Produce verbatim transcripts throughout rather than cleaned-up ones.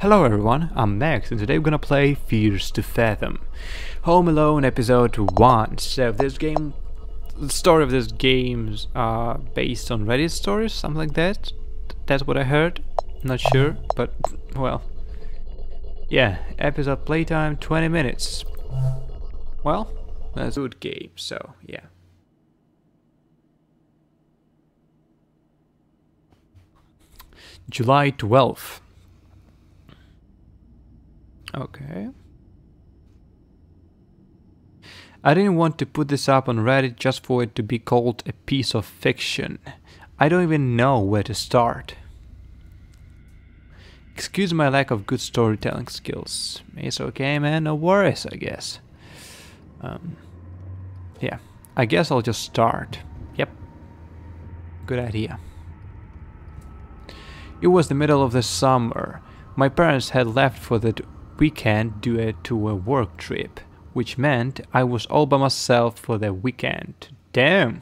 Hello everyone, I'm Max and today we're gonna play Fears to Fathom. Home Alone episode one. So this game, the story of this game is uh, based on Reddit stories, something like that. That's what I heard, not sure, but well. Yeah, episode playtime twenty minutes. Well, that's a good game, so yeah. July twelfth. Okay. I didn't want to put this up on Reddit just for it to be called a piece of fiction. I don't even know where to start. Excuse my lack of good storytelling skills. It's okay, man, no worries, I guess. Um, yeah, I guess I'll just start. Yep. Good idea. It was the middle of the summer. My parents had left for the weekend due to a work trip, which meant I was all by myself for the weekend. Damn!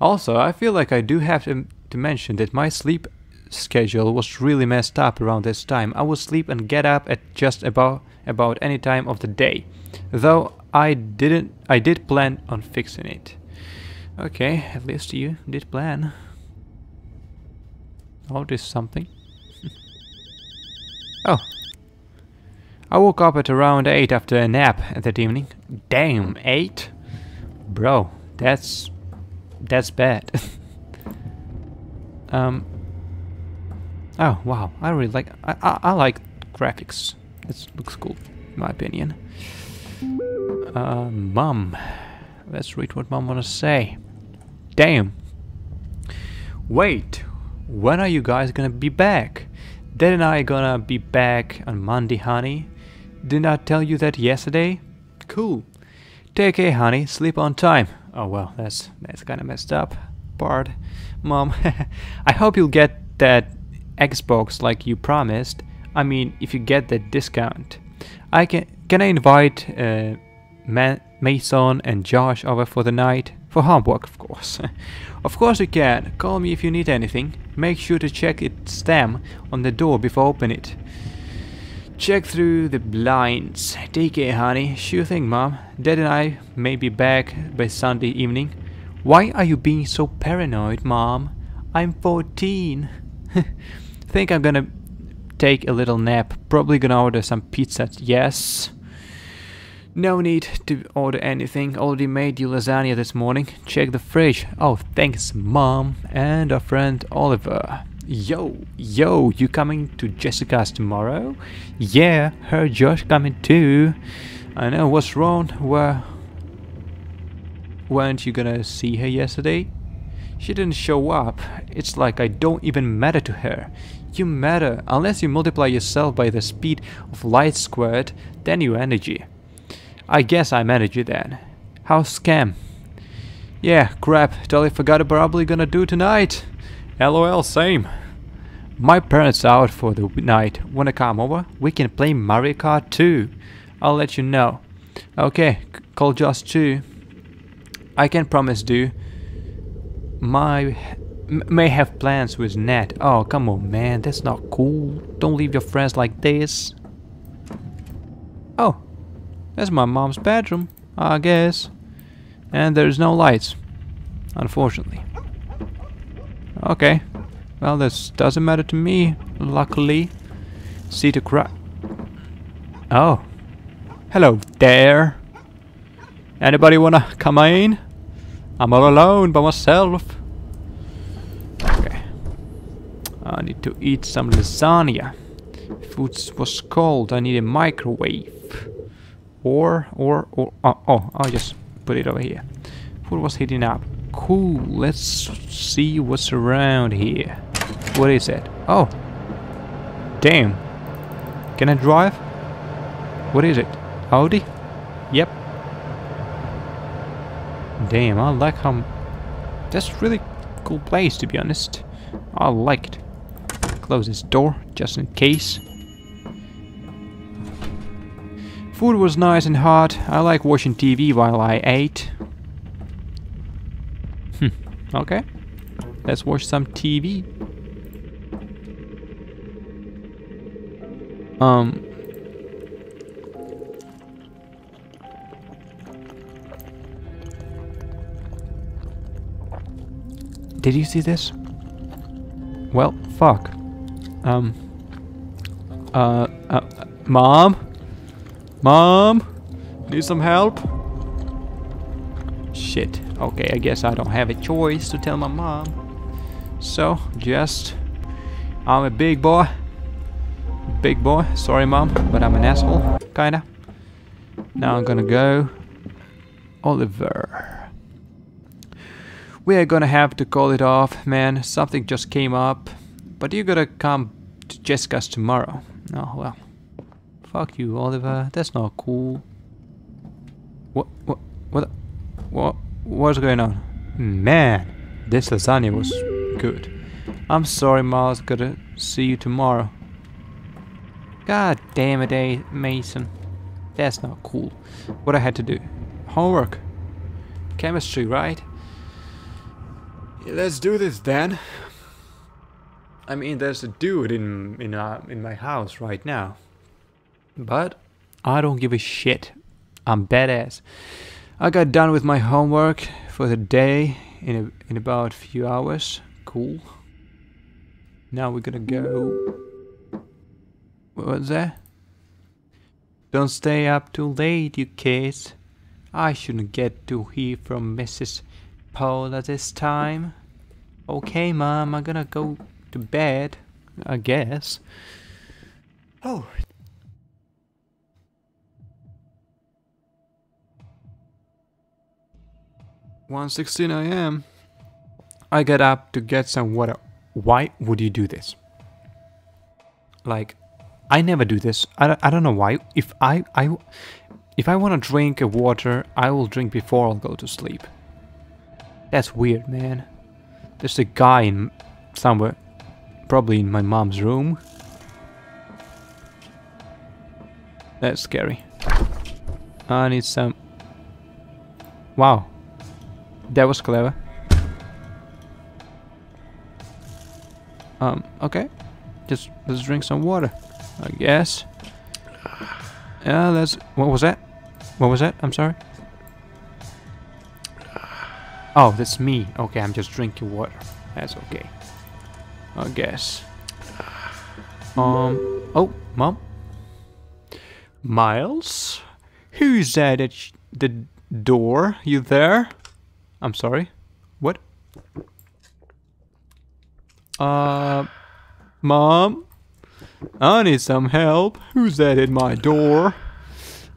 Also, I feel like I do have to, to mention that my sleep schedule was really messed up around this time. I would sleep and get up at just about about any time of the day, though I didn't. I did plan on fixing it. Okay, at least you did plan. Notice something. Oh. I woke up at around eight after a nap that evening. Damn, eight? Bro, that's... that's bad. um... Oh, wow, I really like... I, I, I like graphics. It looks cool, in my opinion. Uh, Mom. Let's read what Mom wanna say. Damn. Wait, when are you guys gonna be back? Dad and I are gonna be back on Monday, honey. Didn't I tell you that yesterday? Cool. Take care, honey. Sleep on time. Oh well, that's that's kinda messed up part. Mom, I hope you'll get that Xbox like you promised. I mean, if you get that discount. I can can I invite uh, Ma Mason and Josh over for the night? For homework, of course. Of course you can. Call me if you need anything. Make sure to check its stamp on the door before opening it. Check through the blinds. Take care, honey. Sure thing, Mom. Dad and I may be back by Sunday evening. Why are you being so paranoid, Mom? I'm fourteen. Think I'm gonna take a little nap. Probably gonna order some pizza. Yes. No need to order anything, already made you lasagna this morning. Check the fridge. Oh, thanks, Mom and our friend Oliver. Yo, yo, you coming to Jessica's tomorrow? Yeah, her Josh coming too. I know, what's wrong? Where... weren't you gonna see her yesterday? She didn't show up. It's like I don't even matter to her. You matter, unless you multiply yourself by the speed of light squared, then your energy. I guess I manage it then. House scam. Yeah, crap, totally forgot what probably gonna do tonight. LOL, same. My parents are out for the night. Wanna come over? We can play Mario Kart too. I'll let you know. Okay, call Josh too. I can promise do. My... may have plans with Nat. Oh, come on, man, that's not cool. Don't leave your friends like this. Oh. That's my mom's bedroom, I guess. And there's no lights, unfortunately. Okay. Well, this doesn't matter to me, luckily. See to cry. Oh. Hello there. Anybody wanna come in? I'm all alone by myself. Okay. I need to eat some lasagna. Food was cold, I need a microwave. Or, or, or, oh, oh, I'll just put it over here. Food was heating up. Cool, let's see what's around here. What is that? Oh. Damn. Can I drive? What is it? Audi? Yep. Damn, I like how... that's a really cool place, to be honest. I like it. Close this door, just in case. Food was nice and hot. I like watching T V while I ate. Hmm. Okay. Let's watch some T V. Um. Did you see this? Well, fuck. Um. Uh, uh, Mom? Mom? Need some help? Shit. Okay, I guess I don't have a choice to tell my mom. So, just... I'm a big boy. Big boy. Sorry, Mom, but I'm an asshole. Kinda. Now I'm gonna go... Oliver. We're gonna have to call it off, man. Something just came up. But you gotta come to Jessica's tomorrow. Oh, well. Fuck you, Oliver. That's not cool. What? What? What? What? What's going on? Man, this lasagna was good. I'm sorry, Miles. Gotta see you tomorrow. God damn it, Mason. That's not cool. What I had to do? Homework. Chemistry, right? Let's do this then. I mean, there's a dude in in uh, in my house right now. But I don't give a shit. I'm badass. I got done with my homework for the day in a, in about a few hours. Cool. Now we're gonna go... What was that? Don't stay up too late, you kids. I shouldn't get to hear from Missus Paula this time. Okay, Mom, I'm gonna go to bed, I guess. Oh. one sixteen a m I got up to get some water. Why would you do this? Like, I never do this. I don't, I don't know why. If I, I, if I want to drink a water, I will drink before I'll go to sleep. That's weird, man. There's a guy in somewhere, probably in my mom's room. That's scary. I need some... Wow. That was clever. Um, okay. Just, let's drink some water, I guess. Yeah, let's... What was that? What was that? I'm sorry. Oh, that's me. Okay, I'm just drinking water. That's okay, I guess. Um, oh, Mom? Miles? Who's at the door? You there? I'm sorry. What? Uh, Mom? I need some help. Who's that at my door?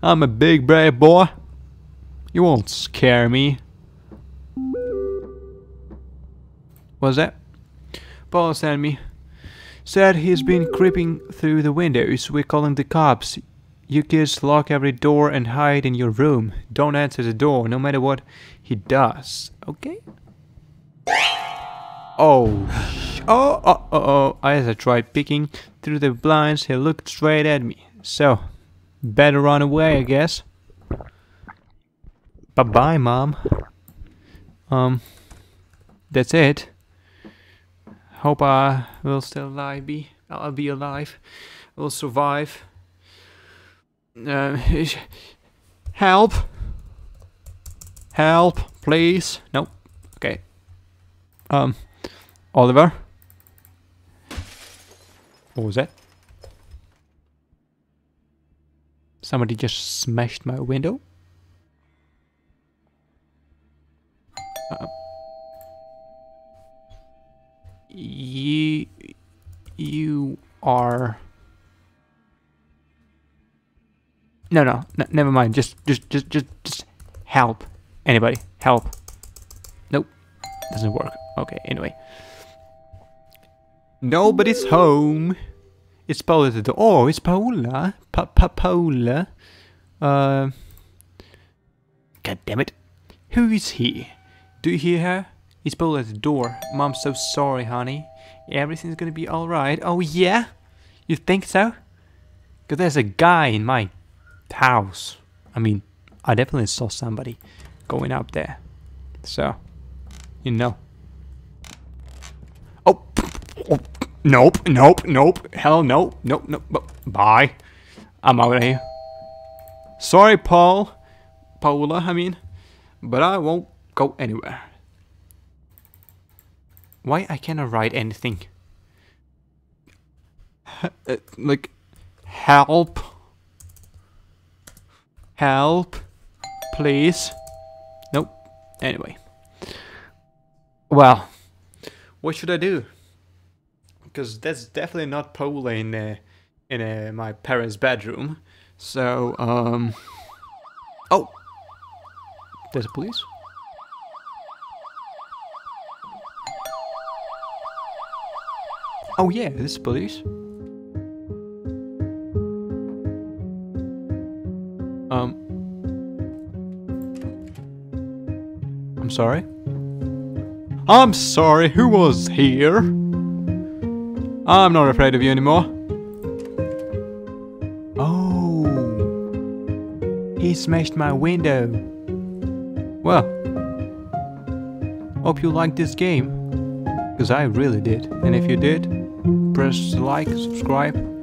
I'm a big brave boy. You won't scare me. What's that? Paul sent me. Said he's been creeping through the windows. We're calling the cops. You kids lock every door and hide in your room. Don't answer the door, no matter what he does. Okay? Oh, oh, oh, oh, oh. As I tried peeking through the blinds, he looked straight at me. So, better run away, I guess. Bye-bye, Mom. Um, that's it. Hope I will still alive be. I'll be alive. I'll survive. Uh, help! Help, please! Nope. Okay. Um, Oliver? What was that? Somebody just smashed my window? Uh, you... You are... No, no, no, never mind. Just, just, just, just, just help. Anybody, help. Nope, doesn't work. Okay, anyway. Nobody's home. It's Paula at the door. Oh, it's Paula. Pa, pa, Paula. Uh, God damn it. Who is he? Do you hear her? It's Paula at the door. Mom, so sorry, honey. Everything's gonna be all right. Oh yeah, you think so? Cause there's a guy in my house. I mean, I definitely saw somebody going up there. So, you know. Oh, oh Nope, nope, nope. Hell no, nope, nope. Bye. I'm out of here. Sorry, Paul. Paula, I mean. But I won't go anywhere. Why I cannot write anything? Like, help. Help. Please. Nope. Anyway. Well. What should I do? Because that's definitely not Paula in uh, in uh, my parents' bedroom. So, um... Oh! There's a police. Oh yeah, this is police. Um... I'm sorry? I'm sorry, who was here? I'm not afraid of you anymore. Oh... He smashed my window. Well... Hope you liked this game. Because I really did. And if you did, press like, subscribe.